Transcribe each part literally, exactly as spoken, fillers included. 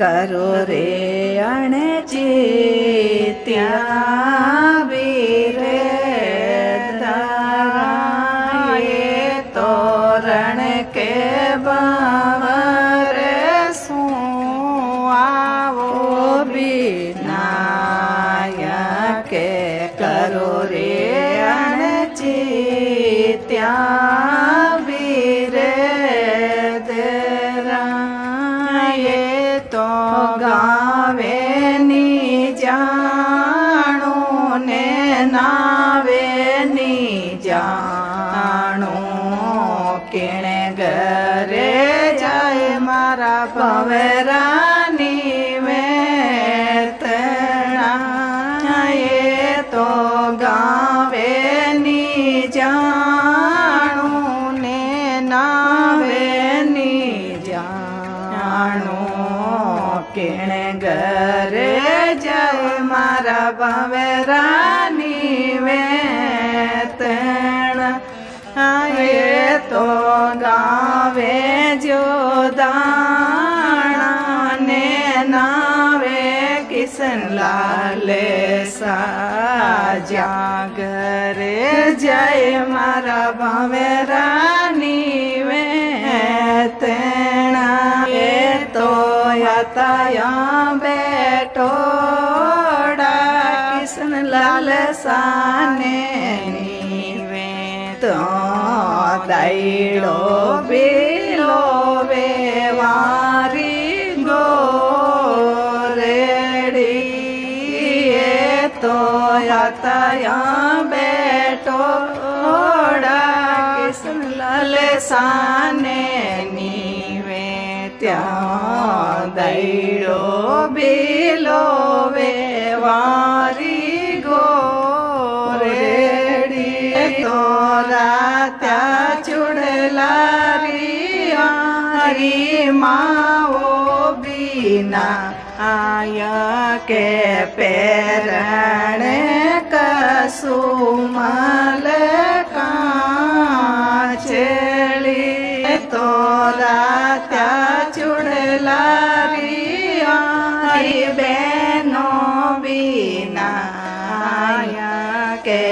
करो रे अणचित्या तोरण के बावर सुआवो विनायक के करो रे अणचित्या तो गावे नी जाणो ने नावे नी जाणो किणे गरे जाए मारा पवरानी में तना ये तो गावे नी जाणो ने नावे नी जाणो किण गरे जय मारा बवरानी में तण आए तो गावे जो दाना ने नावे किसन लाल सा जागरे जय मारा बवरानी में तण आए तो याताया बैठो किसन लाल साने नीवे तो दैड़ो बिलो वे वारी गोरेड़ी तो याताया बैठो किसन लाल साने नीवे त्या दैड़ो बेलो वे वारी गोरेड़ी तो रात्या चुड़लारी हरी माओ बीना आया के पैरण कसुमल कांचली तो रात्या चुड़लारी बेनो बीनाया के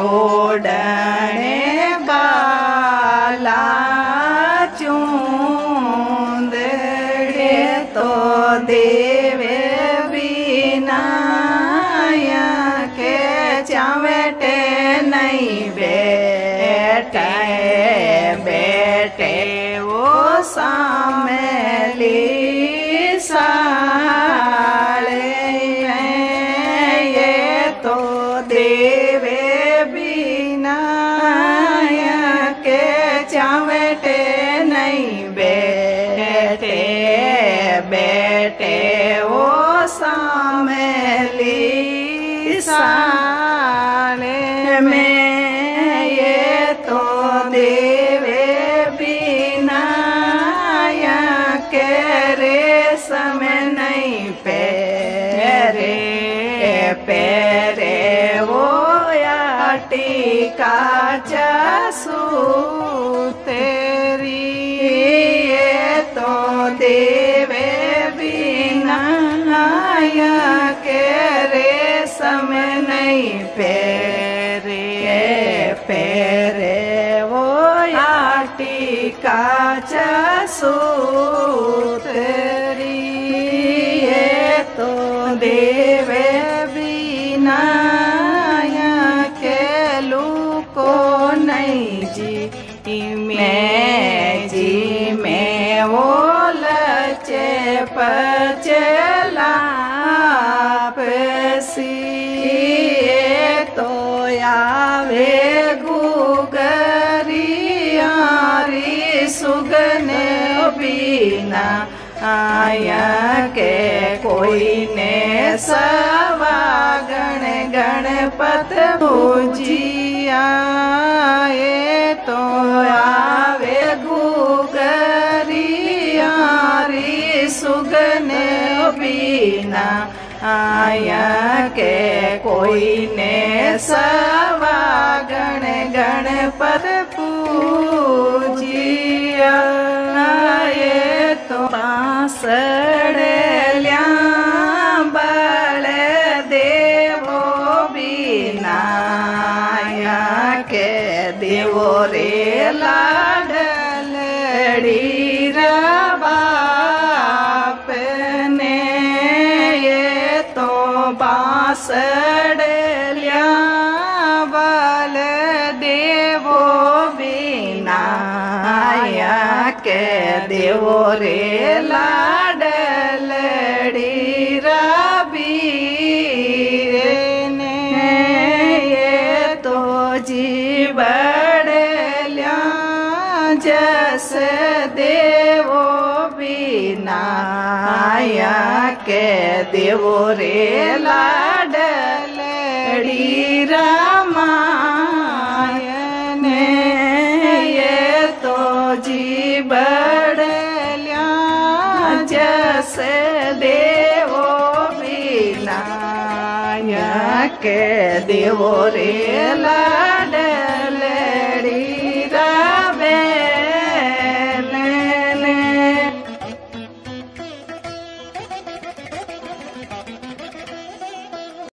ओढ़ने बाला चूंदे तो देवे बीनाया के चावटे नहीं बेटे बेटे वो सामली सा बेटे वो सामली साले में ये तो देवे बिनाया के रे समय नहीं पैरे पैरे वो याटी का जासू तेरी ये तो दे के रे समय नहीं पैरे पैरे वो आटी का चसूत ये तो देवे बिना के लू को नहीं जी मैं जी मैं वो लचे पचला ये तो आवे गुगरियारी सुगने बिना आया के कोई ने सवागण गणपत पूजिया ये तो आवे गुगरियारी सुगने बिना आया के कोई ने सवागण गणपत पूजिया ये तो बासड़े वो रे लाडलड़ी बाप ने ये तो बांसड़ लिया बल देवो बिनाया के देवो रे लाडलड़ी रबीर ने ये तो जी बड़ लिया जस देवो बिनाया के देवो रे लाडलड़ी रामाया ने ये तो जी बड़ लिया जस देवो बिनाया के देवो रे लाडलड़ी।